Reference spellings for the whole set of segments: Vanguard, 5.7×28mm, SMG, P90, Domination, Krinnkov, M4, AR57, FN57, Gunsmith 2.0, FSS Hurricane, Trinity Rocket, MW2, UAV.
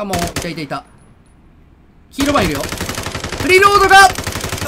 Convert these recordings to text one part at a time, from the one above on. カモン。いたいたいた。黄色バンいるよ。フリーロードが、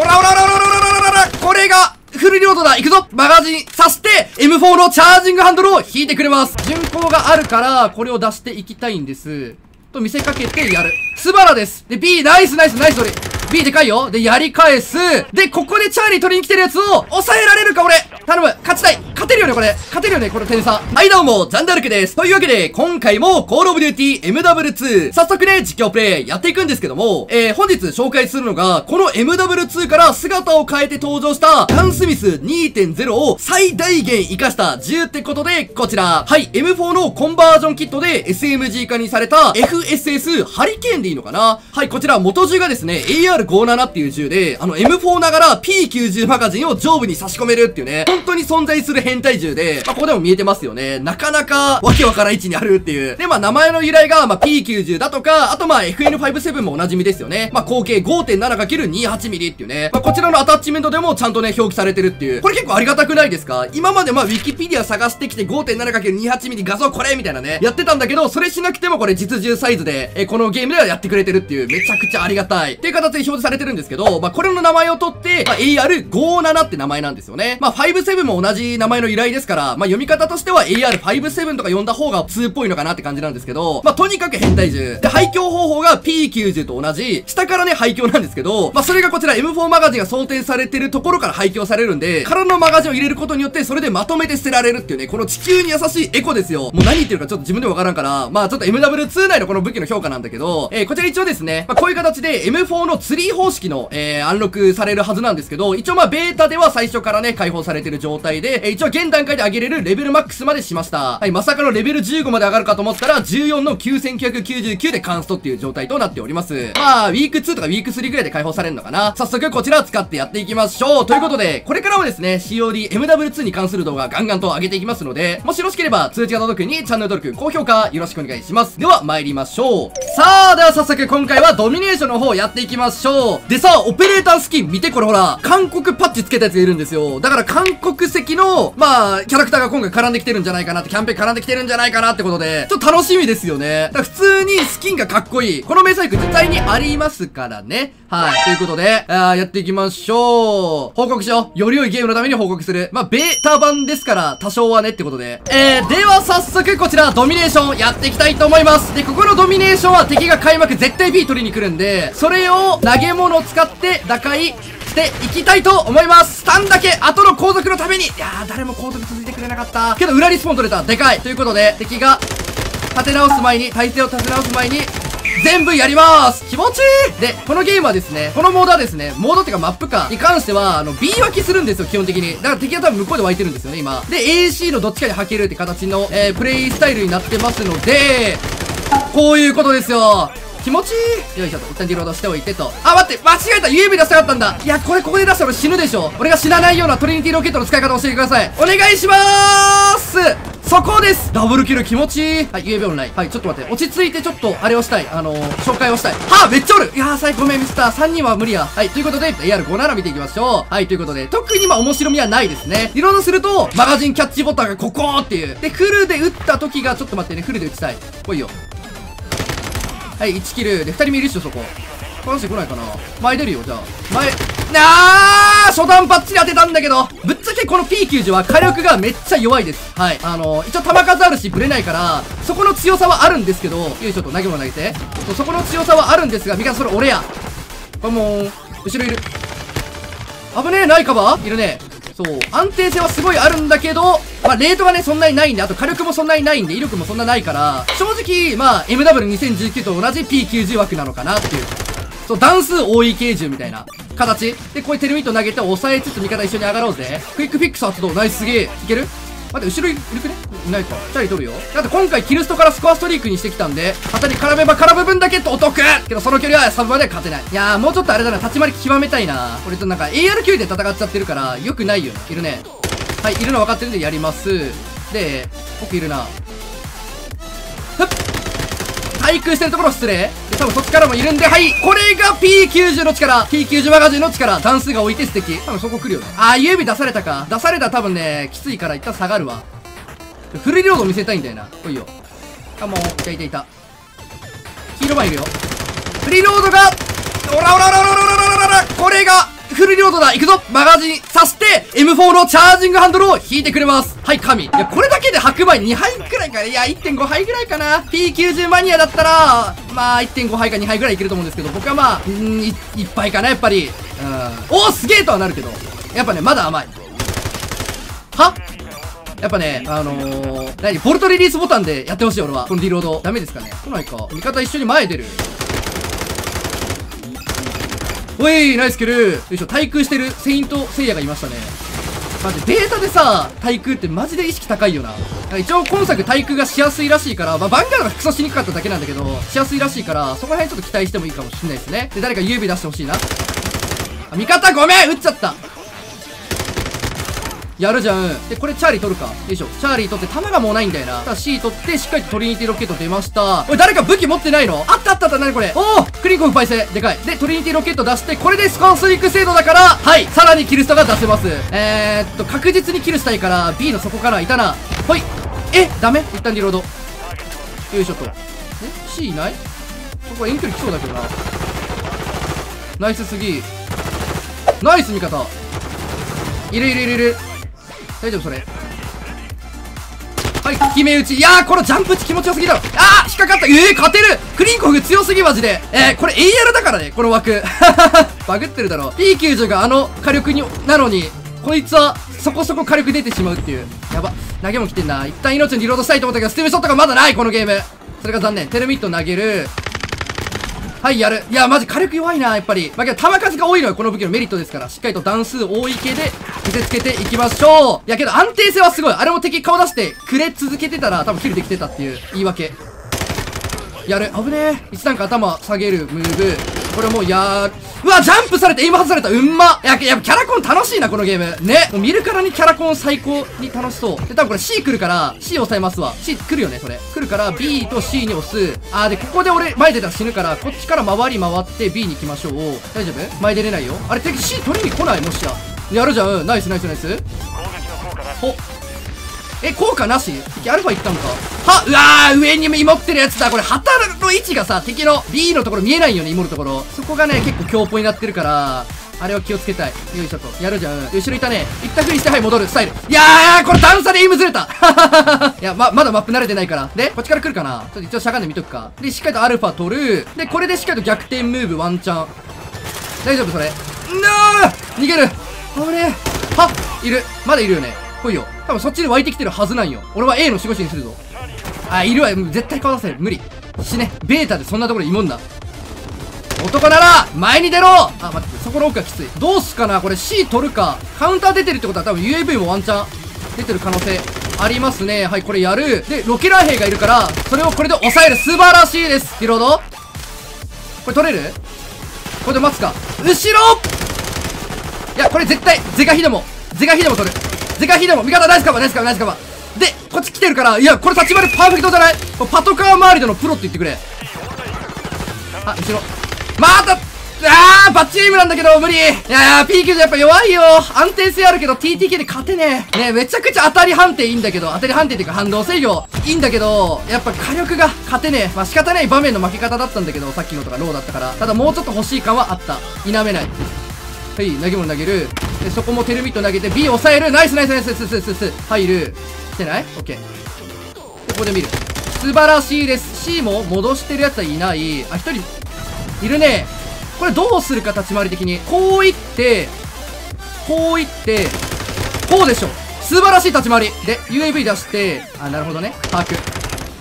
おらおらおらおらおらおらおらおら、これが、フルリロードだ。行くぞ。マガジン刺して、M4 のチャージングハンドルを引いてくれます。巡航があるから、これを出していきたいんです。と見せかけてやる。スバラです。で、B、ナイスナイスナイス、俺。B でかいよ。で、やり返す。で、ここでチャーリー取りに来てるやつを、抑えられるか、俺。頼む。勝ちたい。勝てるよね、これ。勝てるよね、この点差。はい、どうも、ジャンダルクです。というわけで、今回も、コールオブデューティー MW2。早速ね、実況プレイやっていくんですけども、本日紹介するのが、この MW2 から姿を変えて登場した、ガンスミス 2.0 を最大限活かした銃ってことで、こちら。はい、M4 のコンバージョンキットで SMG 化にされた FSS ハリケーンでいいのかな。はい、こちら、元銃がですね、AR57 っていう銃で、M4 ながら P90 マガジンを上部に差し込めるっていうね、本当に存在する変態銃で、まあ、ここでも見えてますよね。なかなか、わけわからん位置にあるっていう。で、まあ、名前の由来が、まあ、P90 だとか、あとまあ、FN57 もおなじみですよね。まあ、合計 5.7×28mm っていうね、まあ、こちらのアタッチメントでもちゃんとね、表記されてるっていう。これ結構ありがたくないですか？今までまあ、ウィキペディア探してきて 5.7×28mm 画像これみたいなね、やってたんだけど、それしなくてもこれ実銃サイズで、このゲームではやってくれてるっていう、めちゃくちゃありがたい。っていう形で表示されてるんですけど、まあ、これの名前を取って、まあ、AR57 って名前なんですよね。まあ、57も同じ名前の由来ですから、まあ、読み方としては AR57 とか呼んだ方が2っぽいのかなって感じなんですけど、まあ、とにかく変態銃。で、廃墟方法が P90 と同じ、下からね、廃墟なんですけど、まあ、それがこちら M4 マガジンが装填されてるところから廃墟されるんで、空のマガジンを入れることによって、それでまとめて捨てられるっていうね、この地球に優しいエコですよ。もう何言ってるかちょっと自分でもわからんから、まあ、ちょっと MW2 内のこの武器の評価なんだけど、こちら一応ですね、まあ、こういう形で M4 のツリー方式の、アンロックされるはずなんですけど、一応まあ、ベータでは最初からね、解放されてる状態で、一応現段階で上げれるレベルマックスまでしました。はい、まさかのレベル15まで上がるかと思ったら、14の9999でカンストっていう状態となっております。まあ、ウィーク2とかウィーク3くらいで解放されるのかな。早速こちら使ってやっていきましょう。ということで、これからもですね、COD MW2 に関する動画ガンガンと上げていきますので、もしよろしければ通知が届くにチャンネル登録、高評価よろしくお願いします。では参りましょう。さあ、では早速今回はドミネーションの方やっていきましょう。でさ、オペレータースキン見て、これほら、韓国パッチつけたやつがいるんですよ。だから韓国籍の、まあ、キャラクターが今回絡んできてるんじゃないかなって、キャンペーン絡んできてるんじゃないかなってことで、ちょっと楽しみですよね。だから普通にスキンがかっこいい。この迷彩服絶対にありますからね。はい。ということで、やっていきましょう。報告しよう。より良いゲームのために報告する。まあ、ベータ版ですから、多少はねってことで。では早速こちら、ドミネーションやっていきたいと思います。で、ここのドミネーションは敵が開幕絶対 B 取りに来るんで、それを投げ物を使って打開していきたいと思います。スタンだけ、後の後続のために。いやー、誰も後続続いてくれなかった。けど、裏リスポン取れた。でかい。ということで、敵が、立て直す前に、体勢を立て直す前に、全部やりまーす。気持ちいい。で、このゲームはですね、このモードはですね、モードっていうかマップかに関しては、B 湧きするんですよ、基本的に。だから敵は多分向こうで湧いてるんですよね、今。で、AC のどっちかに履けるって形の、プレイスタイルになってますので、こういうことですよ。気持ちいい。よいしょと。一旦リロードしておいてと。あ、待って、間違えた。UAV 出したかったんだ。いや、これここで出したら俺死ぬでしょ。俺が死なないようなトリニティロケットの使い方を教えてください。お願いしまーす。そこです。ダブルキル気持ちいい。はい、UAV オンライン。はい、ちょっと待って。落ち着いてちょっと、あれをしたい。紹介をしたい。はぁ、めっちゃおる。いやー、最高めミスター。3人は無理や。はい、ということで、AR57 見ていきましょう。はい、ということで、特にまあ面白みはないですね。リロードすると、マガジンキャッチボタンがここーっていう。で、フルで撃った時が、ちょっと待ってね、フルで撃ちたい。来いよ。はい、1キル。で、2人目いるっしょ、そこ。この人来ないかな。前出るよ、じゃあ。前、なー、初段バッチリ当てたんだけど。ぶっちゃけこの P90 は火力がめっちゃ弱いです。はい。一応弾数あるし、ブレないから、そこの強さはあるんですけど、よいしょと、投げ物投げて。そこの強さはあるんですが、味方それ俺や。これもー、後ろいる。危ねえ、ないカバーいるね。そう。安定性はすごいあるんだけど、まあ、レートがね、そんなにないんで、あと火力もそんなにないんで、威力もそんなないから、正直、まあ、MW2019 と同じ P90 枠なのかなっていう。そう、段数多い系銃みたいな形。で、こういうテルミット投げて抑えつつ味方一緒に上がろうぜ。クイックフィックス発動。ナイス、すげえ。いける？待って、後ろいるくね？いないか。チャリ取るよ。だって今回キルストからスコアストリークにしてきたんで、旗に絡めば絡む分だけとお得けど、その距離はサブまでは勝てない。いやー、もうちょっとあれだな、立ち回り極めたいな。俺となんか AR 級で戦っちゃってるから、よくないよ。いるね。はい、いるの分かってるんでやります。で、奥いるな。ふっ！対空してるところ失礼。で、多分そっちからもいるんで、はい。これが P90 の力。P90 マガジンの力。段数が置いて素敵。多分そこ来るよね。あー、指出されたか。出されたら多分ね、きついから一旦下がるわ。フルリロード見せたいんだよな。来いよ。あ、もう、いたいたいた。ヒーローマンいるよ。フリーロードが、おらおらおらおらおらおらおら、これがフルリロードだ。行くぞ。マガジン刺して M4 のチャージングハンドルを引いてくれます。はい、神。いや、これだけで白米2杯くらいか、いや 1.5 杯ぐらいかな。 P90 マニアだったらまあ 1.5 杯か2杯ぐらいいけると思うんですけど、僕はまあ1杯かな、やっぱり。うん、おーすげえとはなるけど、やっぱねまだ甘い。はやっぱね、何ボルトリリースボタンでやってほしい。俺はこのリロードダメですかね。来ないか。味方一緒に前出る。おい、ナイスキル。よいしょ、対空してるセイントセイヤがいましたね。マジデータでさ、対空ってマジで意識高いよな。一応今作対空がしやすいらしいから、まあ、バンガードがクソしにくかっただけなんだけど、しやすいらしいから、そこら辺ちょっと期待してもいいかもしれないですね。で、誰か優美出してほしいな。あ、味方ごめん撃っちゃった。やるじゃん。で、これチャーリー取るか。よいしょ。チャーリー取って弾がもうないんだよな。ただ C 取って、しっかりとトリニティロケット出ました。おい、誰か武器持ってないの？あったあったあった、なにこれ。おークリンコフ倍性。でかい。で、トリニティロケット出して、これでスコンスイーク精度だから、はい。さらにキルストが出せます。確実にキルしたいから、B の底からいたな。ほい。え、ダメ？一旦リロード。よいしょと。え？ C いない？そこは遠距離来そうだけどな。ナイスすぎ。ナイス味方。いるいるいるいる。大丈夫それ。はい、決め打ち。いやー、このジャンプ打ち気持ちよすぎだろ。あー、引っかかった。勝てる。クリンコフ強すぎ、マジで。これ AR だからね、この枠。バグってるだろ。P90 があの火力に、なのに、こいつはそこそこ火力出てしまうっていう。やば。投げも来てんな。一旦命にリロードしたいと思ったけど、ステムショットがまだない、このゲーム。それが残念。テルミット投げる。はい、やる。いや、マジ火力弱いな、やっぱり。まあ、けど、弾数が多いのよ、この武器のメリットですから。しっかりと弾数多い系で、見せつけていきましょう。いや、けど、安定性はすごい。あれも敵顔出して、くれ続けてたら、多分キルできてたっていう言い訳。やる。危ねえ。一段階頭下げる、ムーブ。これもう、うわ、ジャンプされて、エイム外された。うんま。やっぱキャラコン楽しいな、このゲーム。ね。もう見るからにキャラコン最高に楽しそう。で、多分これ C 来るから、C 押さえますわ。C 来るよね、それ。来るから、B と C に押す。で、ここで俺、前出たら死ぬから、こっちから回って B に行きましょう。大丈夫？前出れないよ。あれ、敵 C 取りに来ない？もしや。やるじゃん。ナイスナイスナイス。ほ。効果なし？敵アルファいったのか。うわー、上に芋ってるやつだ。これ、旗の位置がさ、敵の B のところ見えないよね、芋のところ。そこがね、結構強ポイになってるから、あれは気をつけたい。よいしょと。やるじゃん。後ろいたね。一択にして、はい、戻る。スタイル。いやー、これ段差でエイムずれた。いや、まだマップ慣れてないから。で、こっちから来るかな？ちょっと一応しゃがんで見とくか。で、しっかりとアルファ取る。で、これでしっかりと逆転ムーブワンチャン。大丈夫それ。逃げる。あれ。いる。まだいるよね。来いよ。多分そっちで湧いてきてるはずなんよ。俺は A の守護神にするぞ。いるわ。絶対顔出せる。無理。死ね。ベータでそんなところにいもんな。男なら、前に出ろ！待って、そこの奥がきつい。どうすかな？これ C 取るか。カウンター出てるってことは多分 UAV もワンチャン出てる可能性ありますね。はい、これやる。で、ロケラー兵がいるから、それをこれで抑える。素晴らしいです。リロード？これ取れる？これで待つか。後ろ！いや、これ絶対、ゼガヒデも取る。ゼガヒデも、味方ナイスカバー、ナイスカバー。で、こっち来てるから、いや、これ立ち回りパーフェクトじゃない？パトカー周りでのプロって言ってくれ。後ろ。また、バッチリムなんだけど、無理。いやー、P90 やっぱ弱いよ。安定性あるけど、TTK で勝てねえ。ねえ、めちゃくちゃ当たり判定いいんだけど、当たり判定っていうか反動制御いいんだけど、やっぱ火力が勝てねえ。まあ、仕方ない場面の負け方だったんだけど、さっきのとかローだったから。ただもうちょっと欲しい感はあった。否めない。はい、投げ物投げる。で、そこもテルミット投げて、B 抑える。ナイス。入る。来てない？ OK。ここで見る。素晴らしいです。C も戻してるやつはいない。一人、いるね。これどうするか、立ち回り的に。こういって、こういって、こうでしょ。素晴らしい立ち回り。で、UAV 出して、なるほどね。把握。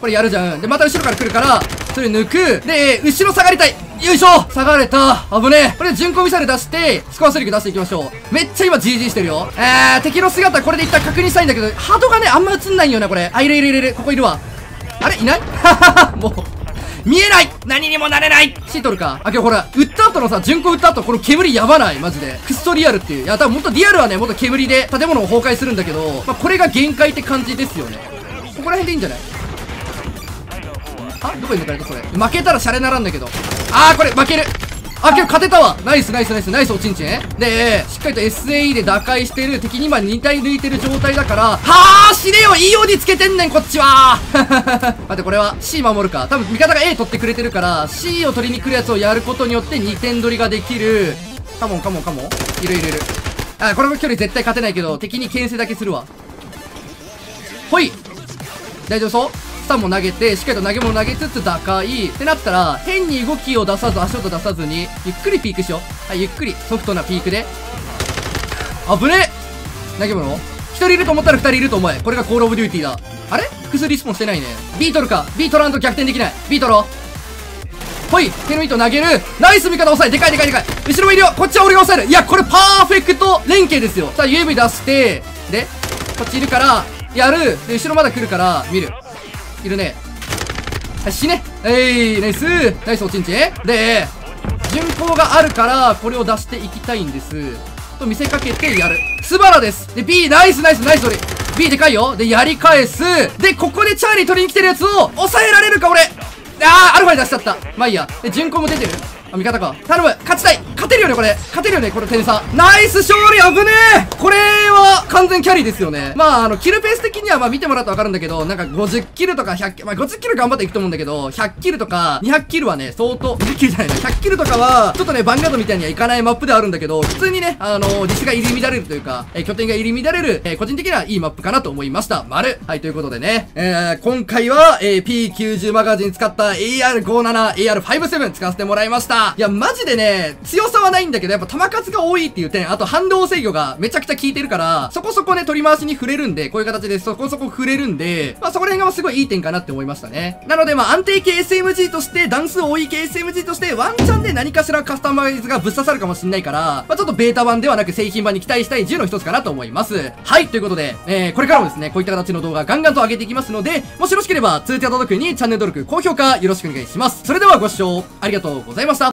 これやるじゃん。で、また後ろから来るから、それ抜く。で、後ろ下がりたい。よいしょ！下がれた。危ねえ。これで巡航ミサイル出して、スコアスリック出していきましょう。めっちゃ今 GG してるよ。敵の姿これで一旦確認したいんだけど、ハートがね、あんま映んないよな、これ。いる。ここいるわ。あれいない？もう。見えない！何にもなれない！ C 取るか。けどほら、撃った後のさ、巡航撃った後、この煙やばない？マジで。くっそリアルっていう。いや、多分もっとリアルはね、もっと煙で建物を崩壊するんだけど、まあ、これが限界って感じですよね。ここら辺でいいんじゃない？どこに抜かれたこれ。負けたらシャレならんだけど。これ、負ける。あ、今日勝てたわ。ナイスナイスナイスナイスおちんちん。で、しっかりと SAE で打開してる敵に今2体抜いてる状態だから、はぁー死ねよいいようにつけてんねんこっちは待ってこれは C 守るか。多分味方が A 取ってくれてるから C を取りに来るやつをやることによって2点取りができる。カモンカモンカモン。いるいるいる。あ、これも距離絶対勝てないけど、敵に牽制だけするわ。ほい大丈夫そう？スタンも投げて、しっかりと投げ物投げつつ打開ってなったら、変に動きを出さず、足音出さずにゆっくりピークしよう。はい、ゆっくりソフトなピークで。危ねえ。投げ物1人いると思ったら2人いると思え。これがコールオブデューティーだ。あれ複数リスポンしてないね。 B 取るか。 B 取らんと逆転できない。 B 取ろう。ほい手の糸投げる。ナイス味方抑え。でかいでかいでかい。後ろもいるよ。こっちは俺が抑える。いやこれパーフェクト連携ですよ。さあ UAV 出してでこっちいるからやる。で後ろまだ来るから見る。いるね。はい、死ね。ナイスナイスおちんちん。で、巡航があるから、これを出していきたいんです。と見せかけてやる。スバラです。で、B、ナイスナイスナイス俺。B でかいよ。で、やり返す。で、ここでチャーリー取りに来てるやつを、抑えられるか俺。アルファに出しちゃった。まあいいや。で、巡航も出てる。あ、味方か。頼む。勝ちたい。勝てるよね、これ。勝てるよね、この点差。ナイス勝利。危ねえ。これは完全キャリーですよね。まあ、キルペース的には、まあ見てもらうとわかるんだけど、なんか50キルとか100キル、まあ50キル頑張っていくと思うんだけど、100キルとか200キルはね、相当、200キルじゃないな。100キルとかは、ちょっとね、バンガードみたいにはいかないマップではあるんだけど、普通にね、ディスが入り乱れるというか、拠点が入り乱れる、個人的にはいいマップかなと思いました。丸。はい、ということでね、今回は、P90 マガジン使った AR57、AR57 使わせてもらいました。いや、マジでね、強さはないんだけど、やっぱ弾数が多いっていう点、あと反動制御がめちゃくちゃ効いてるから、そこそこね、取り回しに触れるんで、こういう形でそこそこ触れるんで、まあ、そこら辺がすごいいい点かなって思いましたね。なので、まあ、安定系 SMG として、段数多い系 SMG として、ワンチャンで何かしらカスタマイズがぶっ刺さるかもしんないから、まあ、ちょっとベータ版ではなく製品版に期待したい銃の一つかなと思います。はい、ということで、これからもですね、こういった形の動画ガンガンと上げていきますので、もしよろしければ、通知が届くにチャンネル登録、高評価よろしくお願いします。それではご視聴ありがとうございました。